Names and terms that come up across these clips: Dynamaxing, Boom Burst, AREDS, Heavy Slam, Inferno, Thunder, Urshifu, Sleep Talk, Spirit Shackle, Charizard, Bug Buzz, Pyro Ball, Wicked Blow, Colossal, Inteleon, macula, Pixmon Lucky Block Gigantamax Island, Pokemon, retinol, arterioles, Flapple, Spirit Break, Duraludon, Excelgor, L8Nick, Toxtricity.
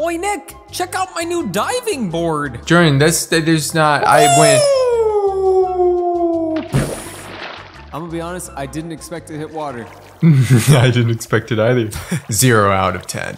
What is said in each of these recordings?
Oi, Nick, check out my new diving board. Jordan, there's not, I win. I'm gonna be honest, I didn't expect to hit water. I didn't expect it either. 0 out of 10.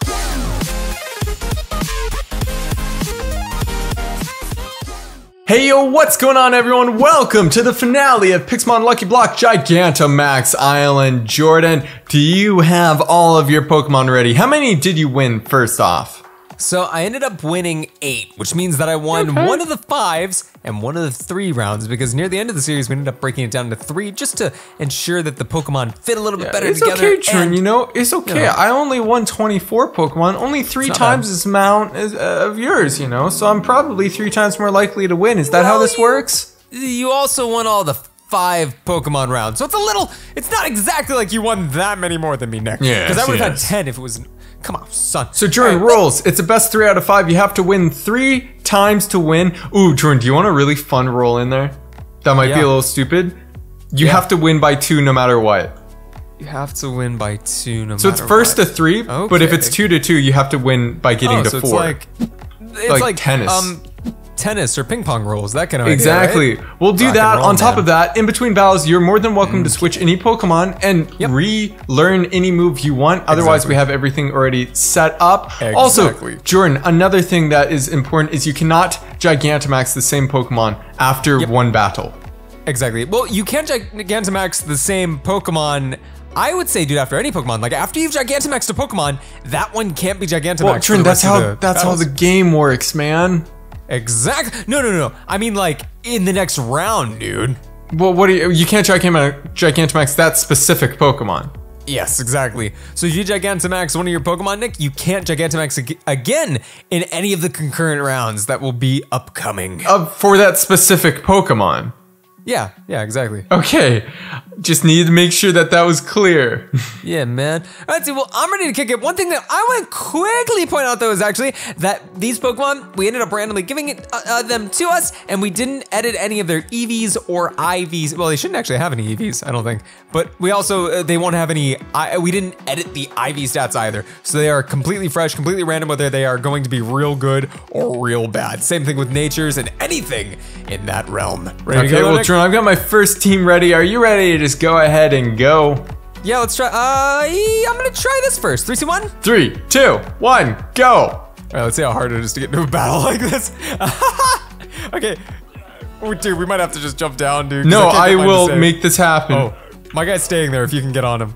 Hey yo, what's going on everyone? Welcome to the finale of Pixmon Lucky Block Gigantamax Island. Jordan, do you have all of your Pokemon ready? How many did you win first off? So I ended up winning 8, which means that I won one of the 5s and one of the 3 rounds, because near the end of the series we ended up breaking it down to 3 just to ensure that the Pokemon fit a little bit better together. It's okay, Jordan, you know, it's okay. I only won 24 Pokemon, only 3 times this amount of yours, you know, so I'm probably 3 times more likely to win. Is that how this works? You also won all the 5 Pokemon rounds, so it's a little, it's not exactly like you won that many more than me, Nick. Yeah, because I would have had 10 if it was, come on, son. So Jordan, rules, it's a best 3 out of 5. You have to win 3 times to win. Ooh, Jordan, do you want a really fun roll in there? That might be a little stupid. You have to win by 2 no matter what. You have to win by 2 no matter what. So it's first to 3, but if it's 2 to 2, you have to win by getting to so 4. It's like tennis. Tennis or ping pong rolls, that kind of idea, right? We'll do that. On top of that, in between battles, you're more than welcome to switch any Pokemon and relearn any move you want. Otherwise, we have everything already set up. Also, Jordan, another thing that is important is you cannot Gigantamax the same Pokemon after one battle. Exactly. Well, you can't Gigantamax the same Pokemon, I would say, dude, after any Pokemon. Like, after you've Gigantamaxed a Pokemon, that one can't be Gigantamaxed. Well, Jordan, that's how the game works, man. Exactly. No. I mean, like, in the next round, dude. Well, what do you? You can't Gigantamax that specific Pokemon. Yes, exactly. So if you Gigantamax one of your Pokemon, Nick, you can't Gigantamax again in any of the concurrent rounds that will be upcoming. For that specific Pokemon. Yeah, exactly. Okay, just needed to make sure that was clear. Yeah, man. All right, so, well, I'm ready to kick it. One thing that I want to quickly point out, though, is actually that these Pokemon, we ended up randomly giving it, them to us, and we didn't edit any of their EVs or IVs. Well, they shouldn't actually have any EVs, I don't think. But we also, they won't have any, we didn't edit the IV stats either. So they are completely fresh, completely random, whether they are going to be real good or real bad. Same thing with natures and anything in that realm. Ready to go, Nick? I've got my first team ready. Are you ready to just go ahead and go? Yeah, let's try. I'm gonna try this first. 3, 2, 1. 3, 2, 1, go. All right, let's see how hard it is to get into a battle like this. Okay, dude, we might have to just jump down, dude. No, I will make this happen. Oh, my guy's staying there. If you can get on him,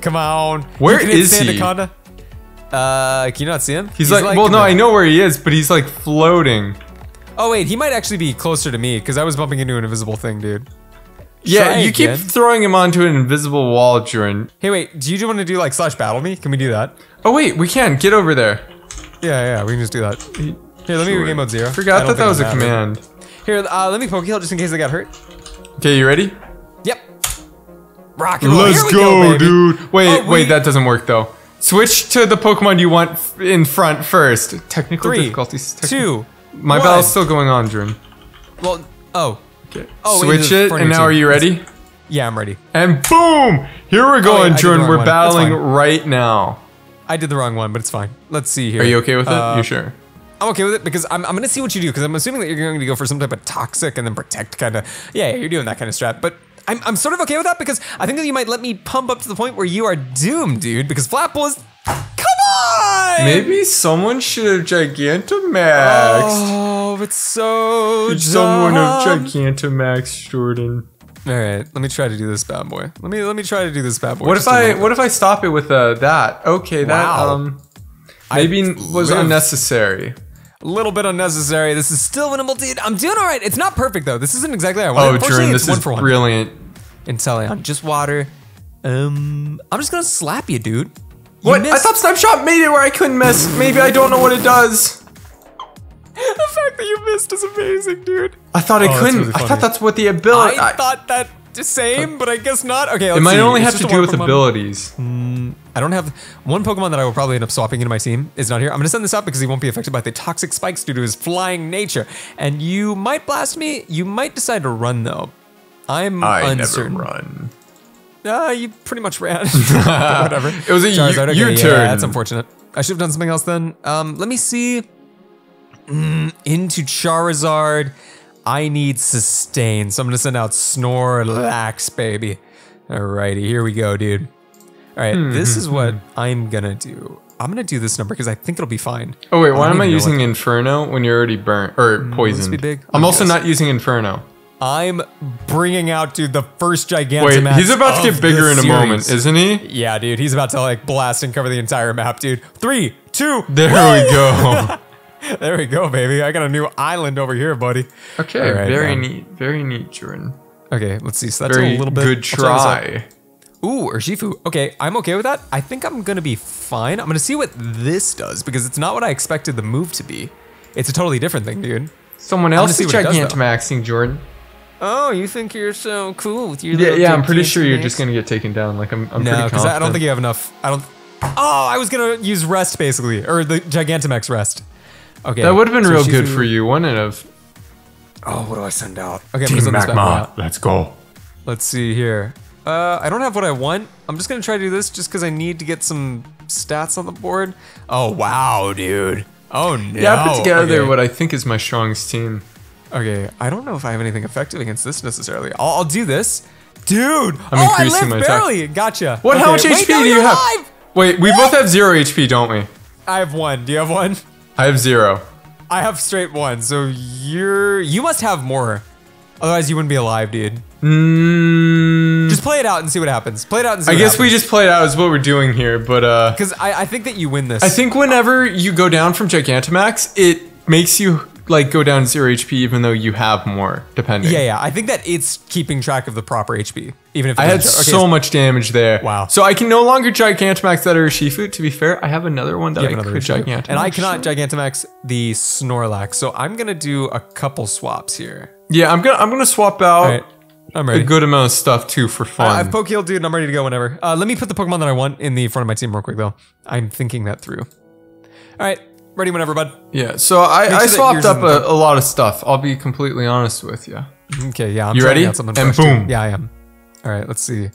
come on. Where is he? Can you not see him? He's like, well, no, I know where he is, but he's like floating. Oh wait, he might actually be closer to me because I was bumping into an invisible thing, dude. Yeah, you keep throwing him onto an invisible wall, Jordan. Hey, wait, do you want to do like slash battle me? Can we do that? Oh wait, we can. Get over there. Yeah, we can just do that. Here, let me game mode 0. Forgot that was a command. Here, let me poke heal just in case I got hurt. Okay, you ready? Yep. Rock and roll. Let's go, dude. Wait, that doesn't work though. Switch to the Pokemon you want in front first. Technical difficulties. 3, 2. My battle's still going on, Jordan. Well, okay. Switch it, and now are you ready? Yeah, I'm ready. And boom! Here we're going, Jordan. We're battling right now. I did the wrong one, but it's fine. Let's see here. Are you okay with it? You sure? I'm okay with it because I'm going to see what you do, because I'm assuming that you're going to go for some type of toxic and then protect kind of. Yeah, you're doing that kind of strat, but I'm sort of okay with that because I think that you might let me pump up to the point where you are doomed, dude, because Flapple is... Maybe someone should have Gigantamaxed. Oh, it's so dumb. Someone have Gigantamaxed, Jordan. All right, let me try to do this bad boy. Let me try to do this bad boy. What if I stop it with that? Okay, that maybe was unnecessary. A little bit unnecessary. This is still winnable, dude. I'm doing all right. It's not perfect though. This isn't exactly how I wanted. Oh, Jordan, this is brilliant. Inteleon, just water. I'm just gonna slap you, dude. What? I thought Snapshot made it where I couldn't miss. Maybe I don't know what it does. The fact that you missed is amazing, dude. I thought I couldn't. Really, I thought that's what the ability. I thought that the same, but I guess not. Okay, let's see. Only have to do with Pokemon abilities. I don't have one Pokemon that I will probably end up swapping into my team is not here. I'm gonna send this out because he won't be affected by the toxic spikes due to his flying nature. And you might blast me. You might decide to run though. I uncertain. Never run. You pretty much ran. Whatever. It was a U-turn. Yeah, that's unfortunate. I should have done something else then. Let me see. Into Charizard. I need sustain, so I'm gonna send out Snorlax, baby. Alrighty, here we go, dude. Alright, this is what I'm gonna do. I'm gonna do this number because I think it'll be fine. Oh wait, why am I using Inferno when you're already burnt or poisoned? Be big. I'm also not using Inferno. I'm bringing out, dude, the first Gigantamax. Wait, he's about to get bigger in a moment, isn't he? Yeah, dude, he's about to like blast and cover the entire map, dude. 3, 2, there we go. There we go, baby. I got a new island over here, buddy. Okay, right, very neat, Jordan. Okay, let's see. So that's a little bit. Good try. Ooh, Urshifu. Okay, I'm okay with that. I think I'm gonna be fine. I'm gonna see what this does because it's not what I expected the move to be. It's a totally different thing, dude. Someone else is Gigantamaxing, Jordan. Oh, you think you're so cool with your little I'm pretty sure you're just gonna get taken down. Like I'm pretty confident. No, because I don't think you have enough. Oh, I was gonna use rest basically, or the Gigantamax rest. Okay. That would have been real good for you, wouldn't it have? Oh, what do I send out? Okay, Team Magma, let's go. Let's see here. I don't have what I want. I'm just gonna try to do this just because I need to get some stats on the board. Oh wow, dude. Oh no. Yeah, I put together what I think is my strongest team. Okay, I don't know if I have anything effective against this necessarily. I'll do this, dude. I'm increasing my attack. I lived barely. Gotcha. What? How much HP do you have? Wait, we both have 0 HP, don't we? I have 1. Do you have 1? I have 0. I have straight 1, so you must have more. Otherwise you wouldn't be alive, dude. Just play it out and see what happens. Play it out and see what happens. I guess we just play it out is what we're doing here, but because I think that you win this. I think whenever you go down from Gigantamax, it makes you like go down 0 HP even though you have more, depending. Yeah, I think that it's keeping track of the proper HP. Even if I had so much damage there. Wow. So I can no longer Gigantamax that Urshifu. To be fair, I have another one that I could Gigantamax. And I cannot Gigantamax the Snorlax. So I'm gonna do a couple swaps here. Yeah, I'm gonna swap out a good amount of stuff too for fun. I've poke healed, dude, and I'm ready to go whenever. Let me put the Pokemon that I want in the front of my team real quick though. I'm thinking that through. Alright, ready whenever, bud. Yeah, so I swapped up a lot of stuff. I'll be completely honest with you. Okay, yeah, I'm ready? And boom. Yeah, I am. All right, let's see.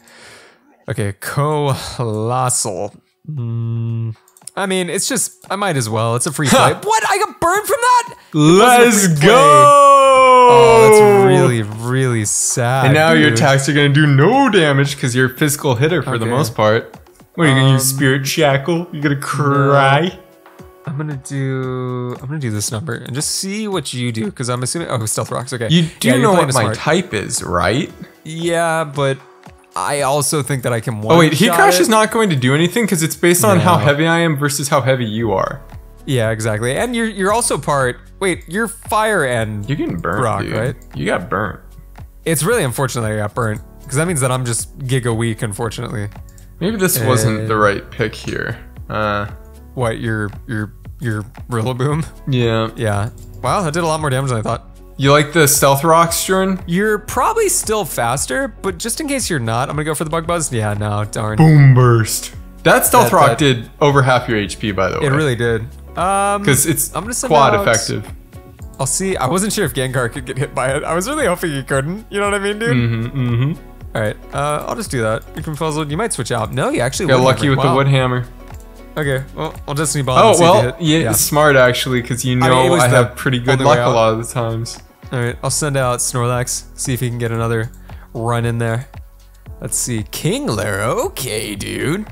Okay, Colossal. I mean, it's just, I might as well. It's a free play. What? I got burned from that? Let's go! Oh, that's really, really sad. And now your attacks are going to do no damage because you're a physical hitter for the most part. What, are you going to use Spirit Shackle? You're going to cry? No. I'm gonna do this number and just see what you do because I'm assuming. Oh, Stealth Rocks. Okay. You do know what my type is, right? Yeah, but I also think that I can. Oh wait, Heat Crash is not going to do anything because it's based on how heavy I am versus how heavy you are. Yeah, exactly. And you're also part. Wait, you're fire and you're getting burnt, rock, dude. Right? You got burnt. It's really unfortunate that I got burnt because that means that I'm just giga weak, unfortunately. Maybe this wasn't the right pick here. What, your Rilla Boom? Yeah. Wow, that did a lot more damage than I thought. You like the Stealth Rocks, Jordan? You're probably still faster, but just in case you're not, I'm gonna go for the Bug Buzz. Yeah, no, darn. Boom Burst. That Stealth Rock did over half your HP, by the way. It really did. Because it's quad effective. I'll see. I wasn't sure if Gengar could get hit by it. I was really hoping he couldn't. You know what I mean, dude? All right, I'll just do that. You're confuzzled. You might switch out. No, you actually got lucky with the Wood Hammer. Okay, well, I'll just need bomb. Oh, well, yeah, smart actually, because you know I have pretty good luck a lot of the times. All right, I'll send out Snorlax, see if he can get another run in there. Let's see, Kingler, okay, dude.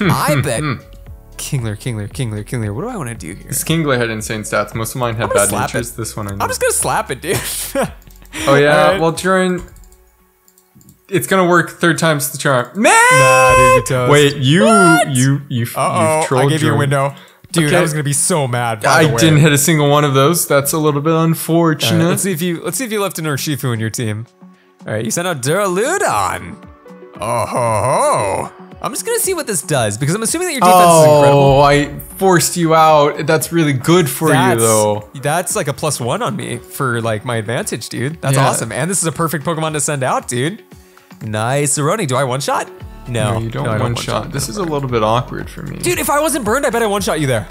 I bet. Kingler, what do I want to do here? This Kingler had insane stats. Most of mine had bad natures. This one I know. I'm just going to slap it, dude. Oh, yeah, right. Well, Jordan, it's gonna work 3 times the charm. Man! Nah, dude, wait, you trolled. I gave you a window, dude. Okay. I was gonna be so mad. By the way, I didn't hit a single one of those. That's a little bit unfortunate. Right, let's see if you left an Urshifu in your team. All right, you sent out Duraludon. Oh ho ho! I'm just gonna see what this does because I'm assuming that your defense is incredible. Oh, I forced you out. That's really good for you though. That's like a +1 on me for like my advantage, dude. That's awesome. And this is a perfect Pokemon to send out, dude. Nice, Aroni. Do I one shot? No, you don't one shot. This is a little bit awkward for me, dude. If I wasn't burned, I bet I one shot you there.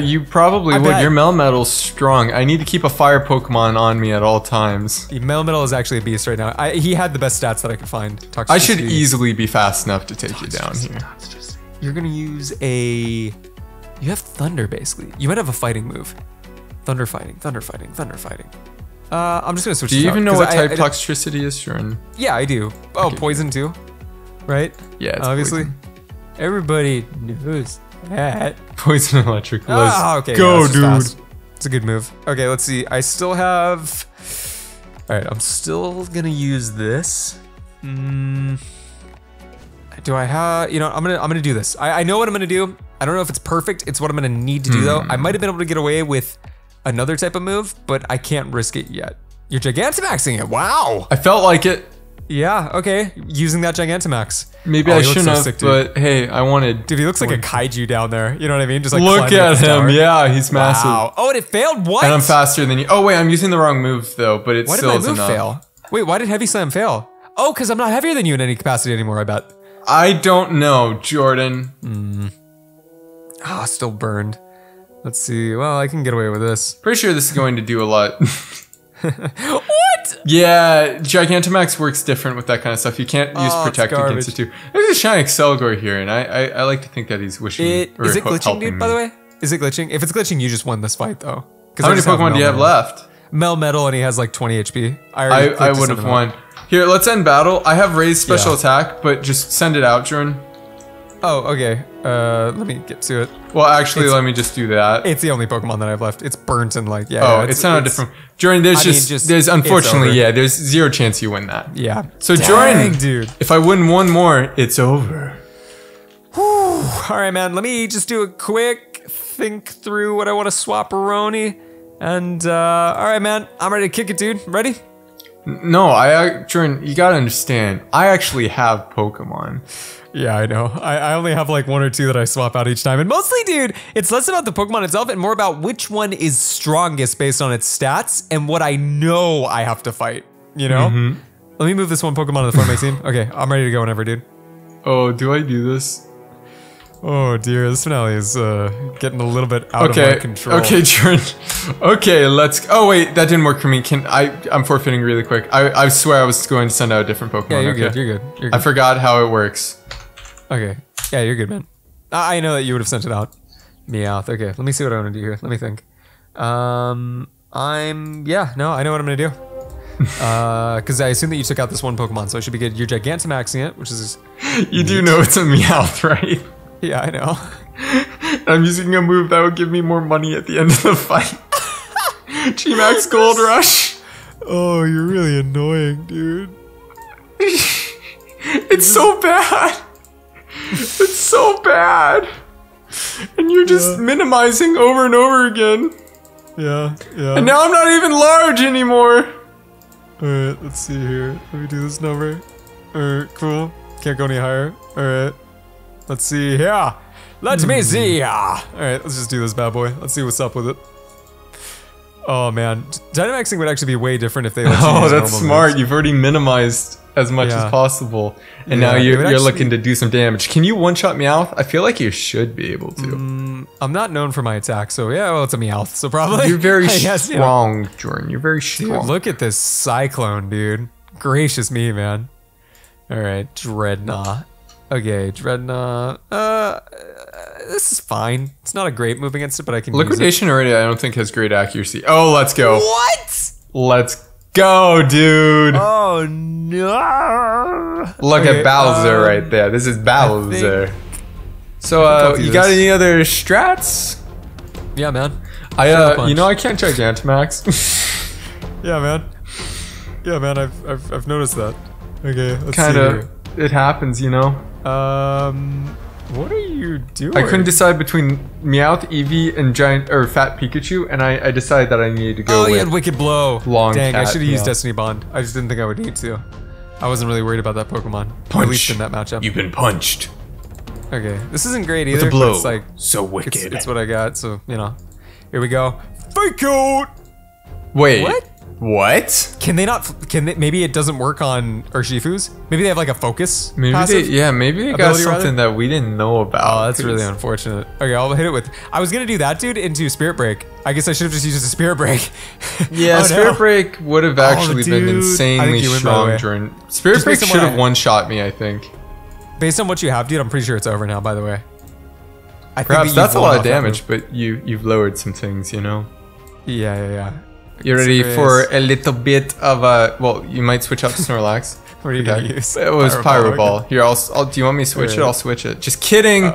You probably would. Your Melmetal's strong. I need to keep a fire Pokemon on me at all times. The Melmetal is actually a beast right now. He had the best stats that I could find. Toxtricity. I should easily be fast enough to take you down here. you're gonna use a, you have Thunder basically. You might have a fighting move. Thunder fighting. I'm just gonna switch. Do you even know what type Toxtricity is, Shuren? Yeah, I do. Oh, okay. Poison too, right? Yeah, it's obviously. Poison. Everybody knows that. Poison Electric. Let's okay. Go, yeah, dude. Fast. It's a good move. Okay, let's see. I still have. All right, I'm still gonna use this. Do I have? You know, I'm gonna do this. I know what I'm gonna do. I don't know if it's perfect. It's what I'm gonna need to do though. I might have been able to get away with another type of move, but I can't risk it yet. You're Gigantamaxing it. Wow. I felt like it. Yeah. Okay. Using that Gigantamax. Maybe I shouldn't have, but hey, I wanted. Dude, he looks like a kaiju down there. You know what I mean? Just like look at him. Yeah, he's massive. Wow. Oh, and it failed. What? And I'm faster than you. Oh wait, I'm using the wrong move though. But it still is enough. Why did my move fail? Wait, why did Heavy Slam fail? Oh, because I'm not heavier than you in any capacity anymore. I bet. I don't know, Jordan. Still burned. Let's see. Well, I can get away with this. Pretty sure this is going to do a lot. What? Yeah, Gigantamax works different with that kind of stuff. You can't use Protect against it too. There's a shiny Excelgor here, and I like to think that he's wishing. Is it glitching, dude? By the way, is it glitching? If it's glitching, you just won this fight, though. How many Pokemon do you have left? Melmetal, and he has like 20 HP. I would have won. Here, let's end battle. I have raised special attack, but just send it out, Jordan. Oh, okay. Let me get to it. Well, actually, let me just do that. It's the only Pokemon that I've left. It's burnt and like, yeah. Oh, it's not a different. Jordan, there's unfortunately, yeah, there's zero chance you win that. Yeah. So Jordan, dude, if I win one more, it's over. Whew. All right, man. Let me just do a quick think through what I want to swap-a-roni. And all right, man, I'm ready to kick it, dude. Ready? No, Jordan, you gotta understand. I actually have Pokemon. Yeah, I know. I only have like one or two that I swap out each time. And mostly, dude, it's less about the Pokemon itself and more about which one is strongest based on its stats and what I know I have to fight, you know? Let me move this one Pokemon to the front of my team. Okay, I'm ready to go whenever, dude. Oh, do I do this? Oh, dear. This finale is getting a little bit out of my control. Okay, Jordan. Okay, let's... Oh, wait. That didn't work for me. I'm forfeiting really quick. I swear I was going to send out a different Pokemon. Yeah, you're good. I forgot how it works. Okay. Yeah, you're good, man. I know that you would have sent it out. Meowth. Okay, let me see what I want to do here. Let me think. Yeah, no, I know what I'm going to do. Because I assume that you took out this one Pokemon, so I should be good. You're Gigantamaxing it, which is... You do know it's a Meowth, right? Yeah, I know. I'm using a move that would give me more money at the end of the fight. G-Max Gold Rush. Oh, you're really annoying, dude. It's so bad. It's so bad. And you're just minimizing over and over again. Yeah, yeah. And now I'm not even large anymore. Alright, let's see here. Let me do this number. Alright, cool. Can't go any higher. Alright. Let's see here. Let me see. Alright, let's just do this bad boy. Let's see what's up with it. Oh man. Dynamaxing would actually be way different if they let you use normal moves. Smart. You've already minimized as much as possible. And now you're looking to do some damage. Can you one-shot Meowth? I feel like you should be able to. I'm not known for my attack, so yeah, well, it's a Meowth, so probably. You're very strong, Jordan. You're very strong. Dude, look at this Cyclone, dude. Gracious me, man. Alright, Dreadnought. Okay, Dreadnought. This is fine. It's not a great move against it, but I can Liquidation already, I don't think, has great accuracy. Oh, let's go. What? Let's go, dude. Oh, no. Look at Bowser right there. This is Bowser. So, you got any other strats? Yeah, man. You know, I can't Gigantamax. Yeah, man. Yeah, man, I've noticed that. Okay, let's see. It happens, you know? What are you doing? I couldn't decide between Meowth, Eevee, and Fat Pikachu, and I decided that I needed to go with... Oh, you had Wicked Blow. Dang, I should have used Destiny Bond. I just didn't think I would need to. I wasn't really worried about that Pokemon. Punch. At least in that matchup. You've been punched. Okay, this isn't great either. With a blow. It's like, so wicked. It's what I got, so, you know. Here we go. Fake out! Wait. What? What? Can they not? Can they? Maybe it doesn't work on Urshifu's. Maybe they have like a focus. Maybe they got something that we didn't know about. Oh, that's really unfortunate. Okay, I'll hit it with. I was gonna do that dude into Spirit Break. I guess I should have just used a Spirit Break. Yeah, Spirit Break would have actually been insanely strong. Spirit Break should have one shot me, I think. Based on what you have, dude, I'm pretty sure it's over now. By the way, I think perhaps that's a lot of damage, but you've lowered some things, you know? Yeah. You're ready for a little bit of a... Well, you might switch out to Snorlax. What are you going to use? It was Pyro Ball. Here, do you want me to switch it? I'll switch it. Just kidding!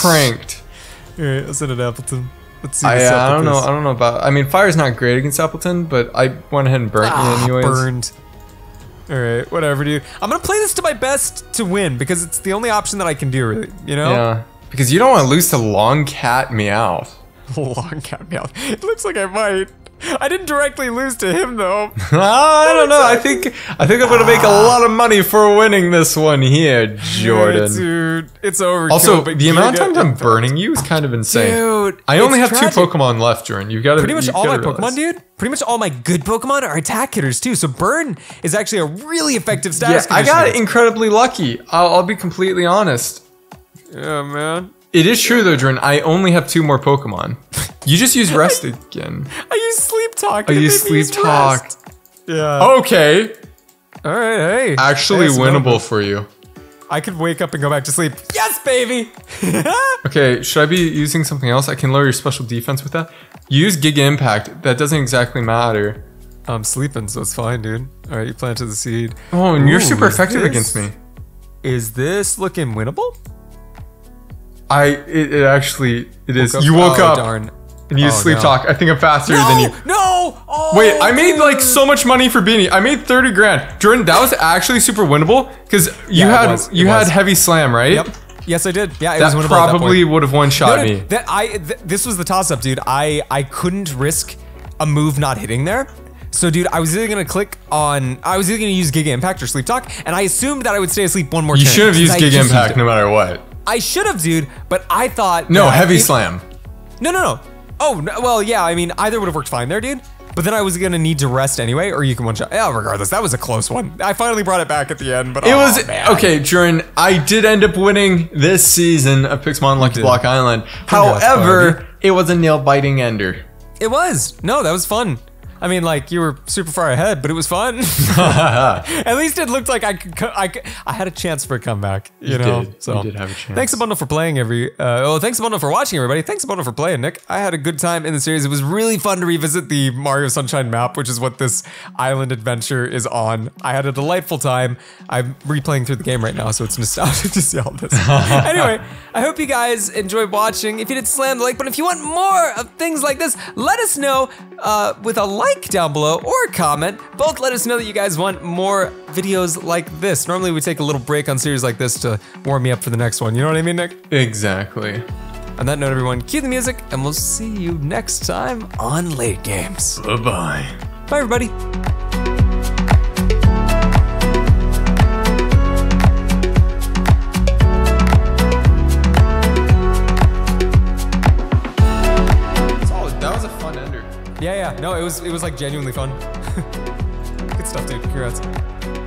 Pranked. Alright, I'll send it to Appletun. Let's see this Appletun. I don't know about... I mean, fire's not great against Appletun, but I went ahead and burnt it anyways. Burned. Alright, whatever, dude. I'm going to play this to my best to win, because it's the only option that I can do, really. You know? Yeah. Because you don't want to lose to Long Cat Meowth. Long Cat Meowth. It looks like I might. I didn't directly lose to him though. I don't know. I think I'm gonna make a lot of money for winning this one here, Jordan. Yeah, dude, it's over. Also, the amount of times I'm burning you is kind of insane. Dude, I only have tragic. 2 Pokemon left, Jordan. You've got to pretty much all my Pokemon, dude. Pretty much all my good Pokemon are attack hitters too. So burn is actually a really effective status. Yeah, I got incredibly lucky. I'll be completely honest. Yeah, man. It is true though, Jordan. I only have 2 more Pokemon. You just use Rest again. I use Sleep Talk. I use Sleep Talk. Yeah. Okay. All right. Hey. Actually winnable for you. I could wake up and go back to sleep. Yes, baby. Okay. Should I be using something else? I can lower your special defense with that. Use Giga Impact. That doesn't exactly matter. I'm sleeping, so it's fine, dude. All right. You planted the seed. Oh, and you're super effective against me. Is this looking winnable? It actually, it is. You woke up darn. And you sleep talk. I think I'm faster than you. Oh, wait, I made like so much money for Beanie. I made 30 grand. Jordan, that was actually super winnable because you had Heavy Slam, right? Yep. Yes, I did. Yeah, it was winnable. Probably at that probably would have one-shot me. This was the toss-up, dude. I couldn't risk a move not hitting there. So, dude, I was either gonna use Giga Impact or Sleep Talk, and I assumed that I would stay asleep one more time. You should have used Giga Impact no matter what. I should have, dude, but I thought... No, Heavy Slam. No. Oh, no, well, yeah, I mean, either would have worked fine there, dude. But then I was going to need to rest anyway, or you can one-shot. Oh, regardless, that was a close one. I finally brought it back at the end, but it was... Man. Okay, Jordan, I did end up winning this season of Pixmon Lucky Block Island. However, it was a nail-biting ender. It was. No, that was fun. I mean, like, you were super far ahead, but it was fun. At least it looked like I had a chance for a comeback, you know? You did have a chance. Thanks a bundle for playing, thanks a bundle for watching, everybody. Thanks a bundle for playing, Nick. I had a good time in the series. It was really fun to revisit the Mario Sunshine map, which is what this island adventure is on. I had a delightful time. I'm replaying through the game right now, so it's nostalgic to see all this. Anyway, I hope you guys enjoyed watching. If you did, slam the like button. If you want more of things like this, let us know with a like down below or comment. Both let us know that you guys want more videos like this. Normally we take a little break on series like this to warm me up for the next one. You know what I mean, Nick? Exactly. On that note, everyone, cue the music and we'll see you next time on Late Games. Bye-bye. Bye, everybody. Yeah, no, it was like genuinely fun. Good stuff, dude. Congrats.